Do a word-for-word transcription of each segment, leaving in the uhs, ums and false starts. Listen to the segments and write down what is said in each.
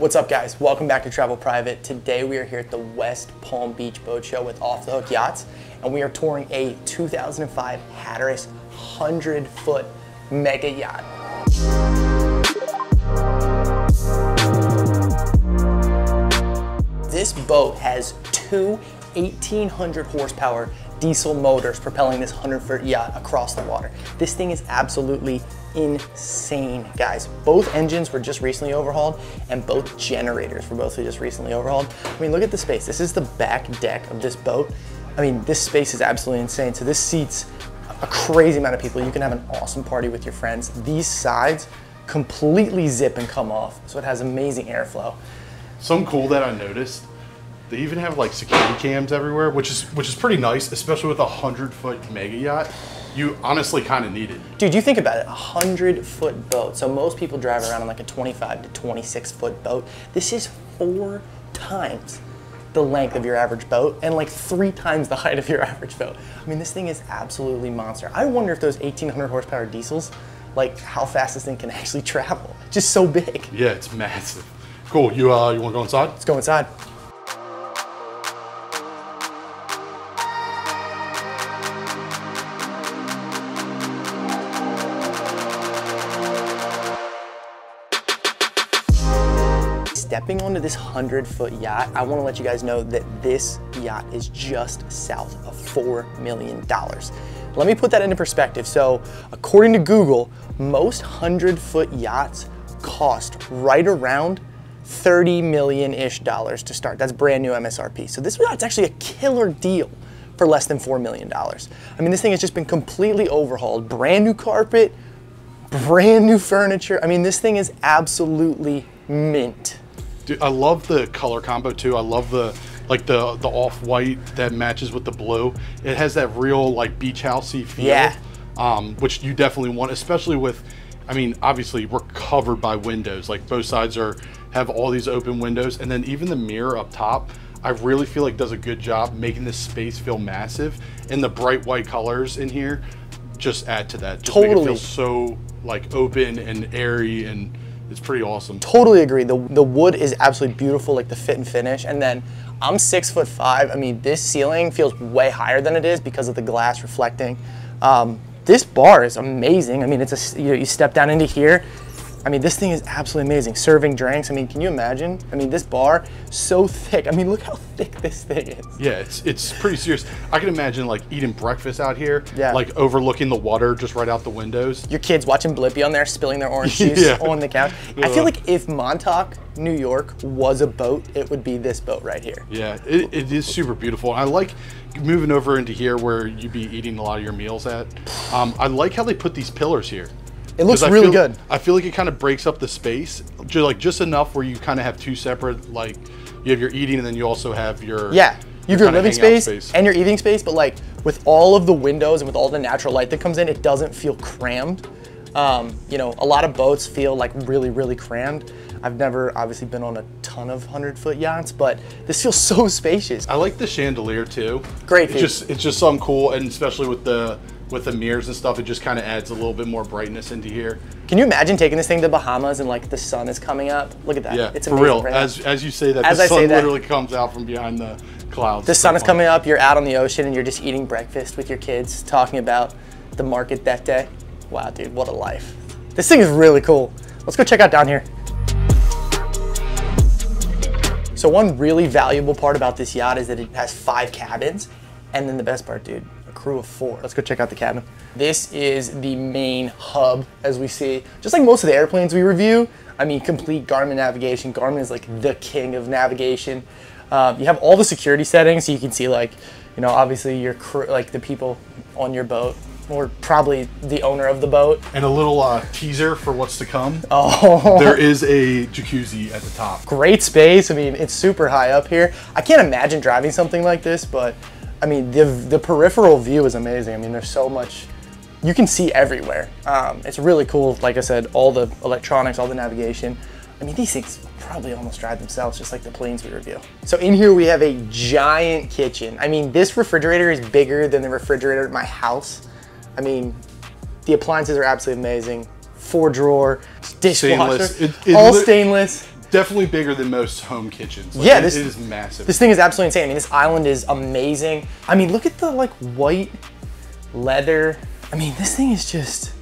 What's up, guys? Welcome back to Travel Private. Today we are here at the West Palm Beach Boat Show with Off the Hook Yachts, and we are touring a two thousand five Hatteras one hundred foot mega yacht. This boat has two eighteen hundred horsepower diesel motors propelling this one hundred foot yacht across the water. This thing is absolutely insane, guys. Both engines were just recently overhauled, and both generators were both just recently overhauled. I mean, look at the space. This is the back deck of this boat. I mean, this space is absolutely insane. So this seats a crazy amount of people. You can have an awesome party with your friends. These sides completely zip and come off, so it has amazing airflow. Something cool that I noticed, they even have like security cams everywhere, which is which is pretty nice, especially with a one hundred foot mega yacht. You honestly kind of need it. Dude, you think about it, a one hundred foot boat. So most people drive around on like a twenty-five to twenty-six foot boat. This is four times the length of your average boat and like three times the height of your average boat. I mean, this thing is absolutely monster. I wonder if those eighteen hundred horsepower diesels, like how fast this thing can actually travel. It's just so big. Yeah, it's massive. Cool, you, uh, you wanna go inside? Let's go inside. Stepping onto this one hundred foot yacht, I wanna let you guys know that this yacht is just south of four million dollars. Let me put that into perspective. So according to Google, most one hundred foot yachts cost right around thirty million-ish dollars to start. That's brand new M S R P. So this yacht's actually a killer deal for less than four million dollars. I mean, this thing has just been completely overhauled. Brand new carpet, brand new furniture. I mean, this thing is absolutely mint. Dude, I love the color combo too. I love the like the the off-white that matches with the blue. It has that real like beach housey feel, yeah. um, which you definitely want, especially with, I mean, obviously we're covered by windows. Like both sides are have all these open windows, and then even the mirror up top, I really feel like does a good job making this space feel massive. And the bright white colors in here just add to that. Just totally. Make it feel so like open and airy, and it's pretty awesome. Totally agree. The, the wood is absolutely beautiful, like the fit and finish. And then I'm six foot five. I mean, this ceiling feels way higher than it is because of the glass reflecting. Um, this bar is amazing. I mean, it's a, you know, you step down into here. I mean, this thing is absolutely amazing. Serving drinks, I mean, can you imagine? I mean, this bar, so thick. I mean, look how thick this thing is. Yeah, it's it's pretty serious. I can imagine like eating breakfast out here, yeah. Like overlooking the water just right out the windows. Your kids watching Blippi on there, spilling their orange juice yeah. on the couch. Uh, I feel like if Montauk, New York was a boat, it would be this boat right here. Yeah, it, it is super beautiful. I like moving over into here where you'd be eating a lot of your meals at. Um, I like how they put these pillars here. It looks really feel, good. I feel like it kind of breaks up the space, just like just enough where you kind of have two separate, like you have your eating and then you also have your yeah, you have your, your living space, space and your eating space. But like with all of the windows and with all the natural light that comes in, it doesn't feel crammed. Um, you know, a lot of boats feel like really, really crammed. I've never obviously been on a ton of one hundred foot yachts, but this feels so spacious. I like the chandelier too. Great. It's just it's just something cool, and especially with the. with the mirrors and stuff, it just kind of adds a little bit more brightness into here. Can you imagine taking this thing to the Bahamas and like the sun is coming up? Look at that. Yeah, it's for real. Right as, as you say that, as the I sun literally that, comes out from behind the clouds. The sun is coming up, you're out on the ocean and you're just eating breakfast with your kids, talking about the market that day. Wow, dude, what a life. This thing is really cool. Let's go check out down here. So one really valuable part about this yacht is that it has five cabins. And then the best part, dude, a crew of four. Let's go check out the cabin. This is the main hub, as we see. Just like most of the airplanes we review, I mean, complete Garmin navigation. Garmin is like the king of navigation. Um, you have all the security settings, so you can see like, you know, obviously your crew, like the people on your boat, or probably the owner of the boat. And a little uh, teaser for what's to come. Oh. There is a jacuzzi at the top. Great space. I mean, it's super high up here. I can't imagine driving something like this, but I mean, the, the peripheral view is amazing. I mean, there's so much, you can see everywhere. Um, it's really cool, like I said, all the electronics, all the navigation. I mean, these things probably almost drive themselves, just like the planes we review. So in here we have a giant kitchen. I mean, this refrigerator is bigger than the refrigerator at my house. I mean, the appliances are absolutely amazing. Four drawer, dishwasher, stainless. It, it all stainless. definitely bigger than most home kitchens. Like, yeah, this it is massive. This thing is absolutely insane. I mean, this island is amazing. I mean, look at the like white leather. I mean, this thing is just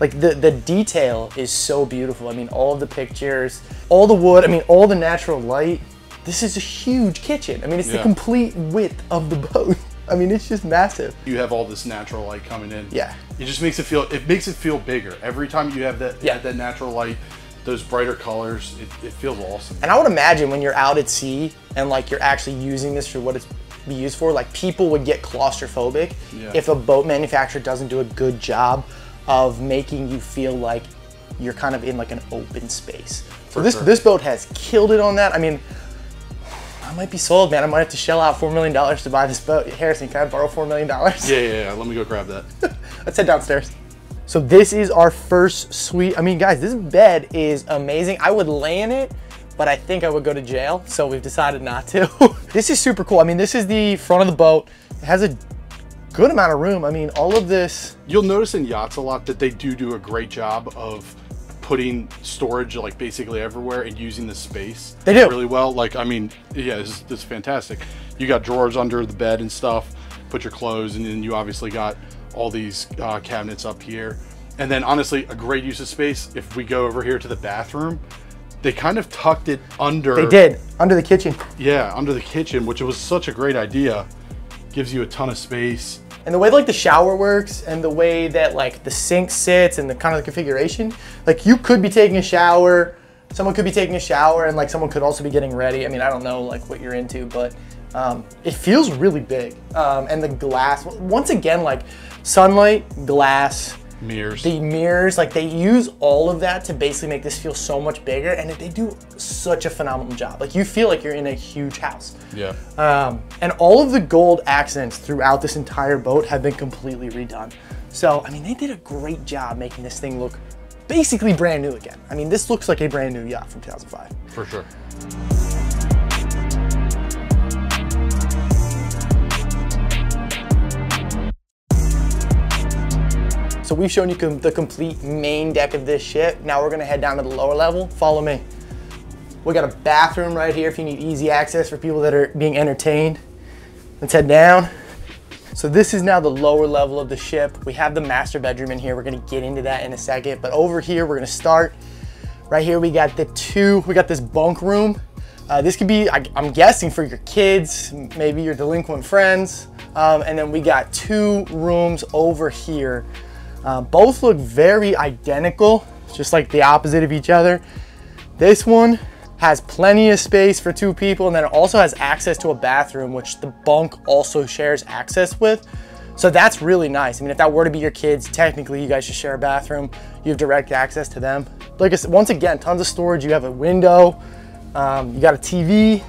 like the the detail is so beautiful. I mean, all of the pictures, all the wood. I mean, all the natural light. This is a huge kitchen. I mean, it's yeah. the complete width of the boat. I mean, it's just massive. You have all this natural light coming in. Yeah. It just makes it feel, it makes it feel bigger. Every time you have that, yeah. have that natural light, those brighter colors, it, it feels awesome. And I would imagine when you're out at sea and like you're actually using this for what it's be used for, like people would get claustrophobic yeah. if a boat manufacturer doesn't do a good job of making you feel like you're kind of in like an open space. So for this, sure. this boat has killed it on that. I mean, I might be sold, man. I might have to shell out four million dollars to buy this boat. Harrison, can I borrow four million dollars? Yeah, yeah, yeah. Let me go grab that. Let's head downstairs. So this is our first suite. I mean, guys, this bed is amazing. I would lay in it, but I think I would go to jail. So we've decided not to. This is super cool. I mean, this is the front of the boat. It has a good amount of room. I mean, all of this. You'll notice in yachts a lot that they do do a great job of putting storage like basically everywhere and using the space they do really well. Like, I mean, yeah, this, this is fantastic. You got drawers under the bed and stuff, put your clothes, and then you obviously got all these uh, cabinets up here. And then honestly, a great use of space. If we go over here to the bathroom, they kind of tucked it under. They did, under the kitchen. Yeah, under the kitchen, which was such a great idea. Gives you a ton of space. And the way like the shower works and the way that like the sink sits and the kind of the configuration, like you could be taking a shower, someone could be taking a shower, and like someone could also be getting ready. I mean, I don't know like what you're into, but um, it feels really big. Um, and the glass, once again, like sunlight, glass, mirrors, the mirrors, like they use all of that to basically make this feel so much bigger. And they do such a phenomenal job. Like you feel like you're in a huge house. Yeah. Um, and all of the gold accents throughout this entire boat have been completely redone. So, I mean, they did a great job making this thing look basically brand new again. I mean, this looks like a brand new yacht from two thousand five. For sure. So we've shown you com the complete main deck of this ship. Now we're gonna head down to the lower level. Follow me. We got a bathroom right here if you need easy access for people that are being entertained. Let's head down. So this is now the lower level of the ship. We have the master bedroom in here. We're gonna get into that in a second, but over here, we're gonna start. Right here, we got the two, we got this bunk room. Uh, this could be, I, I'm guessing, for your kids, maybe your delinquent friends. Um, and then we got two rooms over here. Uh, both look very identical, just like the opposite of each other. This one has plenty of space for two people, and then it also has access to a bathroom, which the bunk also shares access with. So that's really nice. I mean, if that were to be your kids, technically you guys should share a bathroom. You have direct access to them. Like I said, once again, tons of storage. You have a window, um, you got a T V.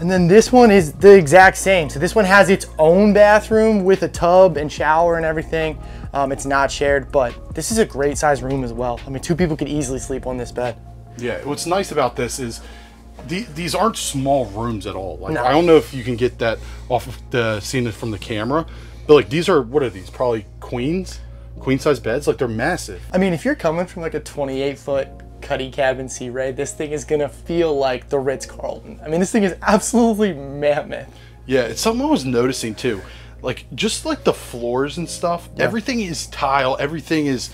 And then this one is the exact same. So this one has its own bathroom with a tub and shower and everything. Um, it's not shared, but this is a great size room as well. I mean, two people could easily sleep on this bed. Yeah, what's nice about this is th these aren't small rooms at all. Like, no. I don't know if you can get that off of the scene from the camera, but like these are, what are these? Probably queens, queen size beds. Like they're massive. I mean, if you're coming from like a twenty-eight foot Cuddy Cabin Sea Ray, this thing is gonna feel like the Ritz Carlton. I mean, this thing is absolutely mammoth. Yeah, it's something I was noticing too. Like, just like the floors and stuff, yeah. everything is tile, everything is,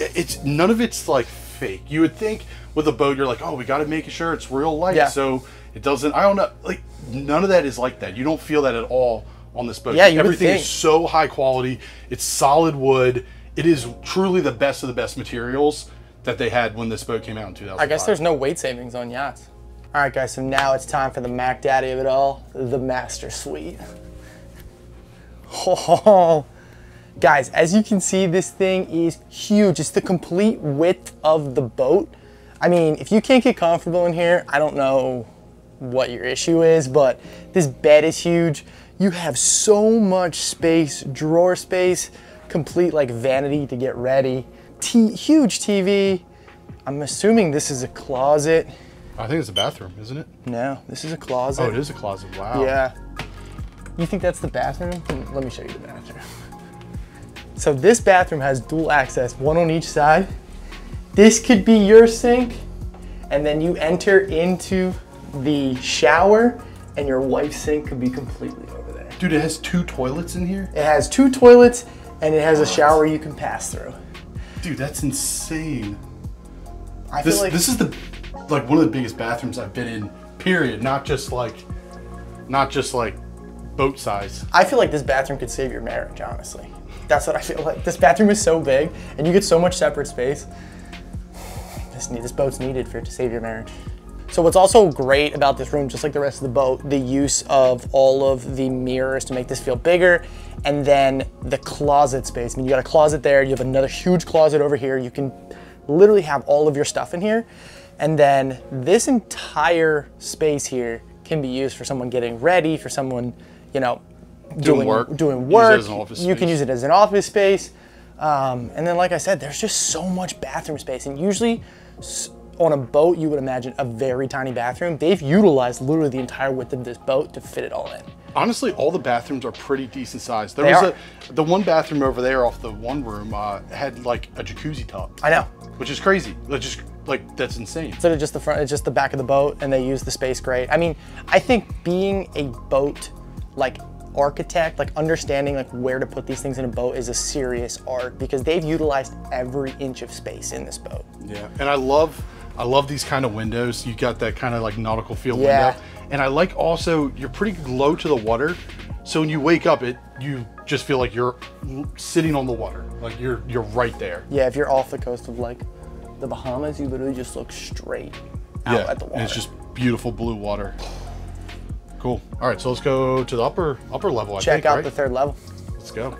it's, none of it's like fake. You would think with a boat, you're like, oh, we gotta make sure it's real light. Yeah. So it doesn't, I don't know, like none of that is like that. You don't feel that at all on this boat. Yeah, you everything would think. Is so high quality. It's solid wood. It is truly the best of the best materials that they had when this boat came out in two thousand five. I guess there's no weight savings on yachts. All right, guys, so now it's time for the Mac Daddy of it all, the master suite. Oh, guys, as you can see, this thing is huge. It's the complete width of the boat. I mean, if you can't get comfortable in here, I don't know what your issue is, but this bed is huge. You have so much space, drawer space, complete like vanity to get ready. T huge T V. I'm assuming this is a closet. I think it's a bathroom, isn't it? No, this is a closet. Oh, it is a closet. Wow. Yeah. You think that's the bathroom? Let me show you the bathroom. So this bathroom has dual access, one on each side. This could be your sink and then you enter into the shower and your wife's sink could be completely over there. Dude, it has two toilets in here? It has two toilets and it has a shower you can pass through. Dude, that's insane. I this, feel like this is the like one of the biggest bathrooms I've been in, period. Not just like not just like boat size. I feel like this bathroom could save your marriage, honestly. That's what I feel like. This bathroom is so big and you get so much separate space. This, this boat's needed for it to save your marriage. So what's also great about this room, just like the rest of the boat, the use of all of the mirrors to make this feel bigger, and then the closet space. I mean, you got a closet there, you have another huge closet over here. You can literally have all of your stuff in here. And then this entire space here can be used for someone getting ready, for someone, you know, doing, doing work. Doing work. You can use it as an office space. Um, and then, like I said, there's just so much bathroom space, and usually on a boat, you would imagine a very tiny bathroom. They've utilized literally the entire width of this boat to fit it all in. Honestly, all the bathrooms are pretty decent sized. There they was a, the one bathroom over there off the one room uh, had like a jacuzzi tub. I know. Which is crazy. That's just like, that's insane. Instead of just the front, it's just the back of the boat, and they use the space great. I mean, I think being a boat like architect, like understanding like where to put these things in a boat is a serious art, because they've utilized every inch of space in this boat. Yeah, and I love, I love these kind of windows. You got that kind of like nautical feel yeah. window. And I like also, you're pretty low to the water. So when you wake up, it you just feel like you're sitting on the water. Like you're you're right there. Yeah, if you're off the coast of like the Bahamas, you literally just look straight out yeah, at the water. And it's just beautiful blue water. Cool. All right, so let's go to the upper upper level, I Check think, out right? the third level. Let's go.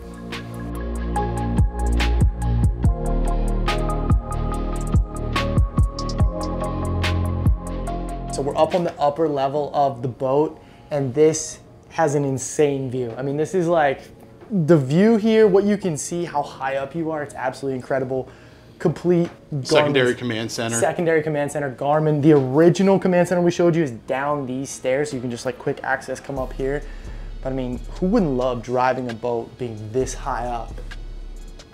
So we're up on the upper level of the boat, and this has an insane view. I mean, this is like the view here, what you can see, how high up you are. It's absolutely incredible. Complete Garmin, secondary command center. Secondary command center, Garmin. The original command center we showed you is down these stairs. So you can just like quick access, come up here. But I mean, who wouldn't love driving a boat being this high up?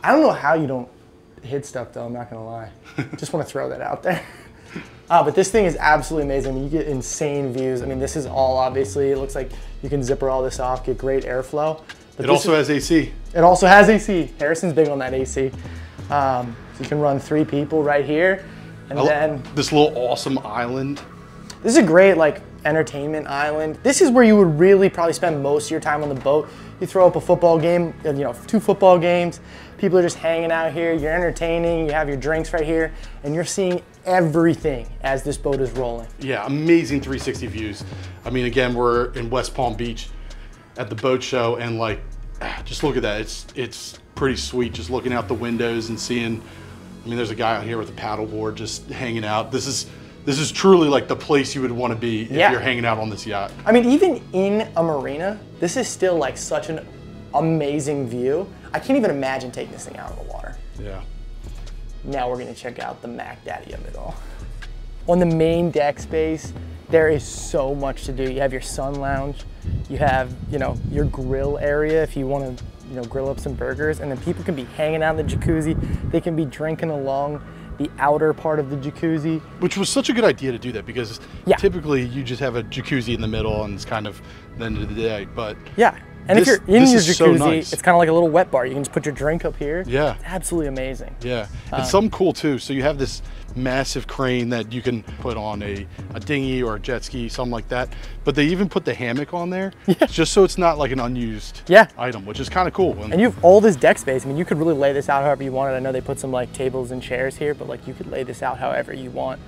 I don't know how you don't hit stuff though, I'm not gonna lie. Just wanna throw that out there. Uh, but this thing is absolutely amazing. I mean, you get insane views. I mean, this is all obviously, it looks like you can zipper all this off, get great airflow. But it also is, has A C. It also has A C. Harrison's big on that A C. Um, so you can run three people right here. And I then- This little awesome island. This is a great like entertainment island. This is where you would really probably spend most of your time on the boat. You throw up a football game, you know, two football games. People are just hanging out here. You're entertaining, you have your drinks right here, and you're seeing everything as this boat is rolling. Yeah, amazing three sixty views. I mean, again, we're in West Palm Beach at the boat show, and like, just look at that. It's, it's pretty sweet just looking out the windows and seeing, I mean, there's a guy out here with a paddleboard just hanging out. This is, This is truly like the place you would want to be if yeah. you're hanging out on this yacht. I mean, even in a marina, this is still like such an amazing view. I can't even imagine taking this thing out of the water. Yeah. Now we're gonna check out the Mac Daddy of it all. On the main deck space, there is so much to do. You have your sun lounge, you have, you know, your grill area if you want to, you know, grill up some burgers, and then people can be hanging out in the jacuzzi. They can be drinking along the outer part of the jacuzzi. Which was such a good idea to do that, because yeah. typically you just have a jacuzzi in the middle and it's kind of the end of the day, but. Yeah, and this, if you're in your jacuzzi, so nice. It's kind of like a little wet bar. You can just put your drink up here. Yeah. It's absolutely amazing. Yeah, um, and some cool too. So you have this massive crane that you can put on a, a dinghy or a jet ski, something like that. But they even put the hammock on there, yeah. just so it's not like an unused yeah. item, which is kind of cool. And you have all this deck space. I mean, you could really lay this out however you wanted. I know they put some like tables and chairs here, but like you could lay this out however you want.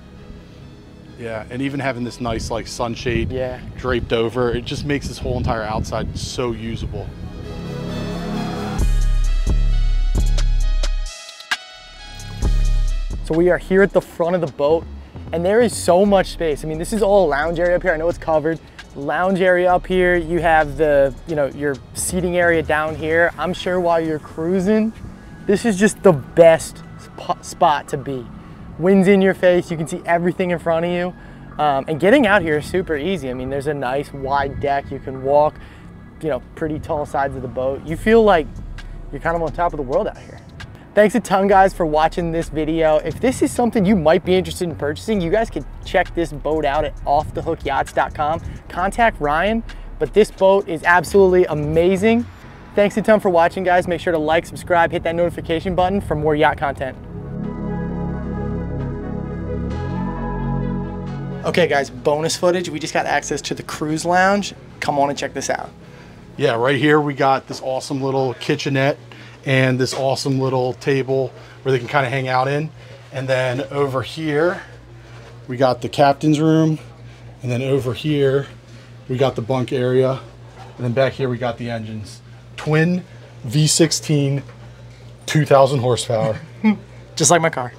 Yeah, and even having this nice like sunshade yeah. draped over, it just makes this whole entire outside so usable. So we are here at the front of the boat, and there is so much space. I mean, this is all lounge area up here. I know it's covered. Lounge area up here. You have the, you know, your seating area down here. I'm sure while you're cruising, this is just the best spot to be. Wind's in your face. You can see everything in front of you. Um, and getting out here is super easy. I mean, there's a nice wide deck. You can walk, you know, pretty tall sides of the boat. You feel like you're kind of on top of the world out here. Thanks a ton, guys, for watching this video. If this is something you might be interested in purchasing, you guys can check this boat out at off the hook yachts dot com. Contact Ryan, but this boat is absolutely amazing. Thanks a ton for watching, guys. Make sure to like, subscribe, hit that notification button for more yacht content. Okay, guys, bonus footage. We just got access to the cruise lounge. Come on and check this out. Yeah, right here we got this awesome little kitchenette and this awesome little table where they can kind of hang out in. And then over here, we got the captain's room. And then over here, we got the bunk area. And then back here, we got the engines. Twin V sixteen, two thousand horsepower. Just like my car.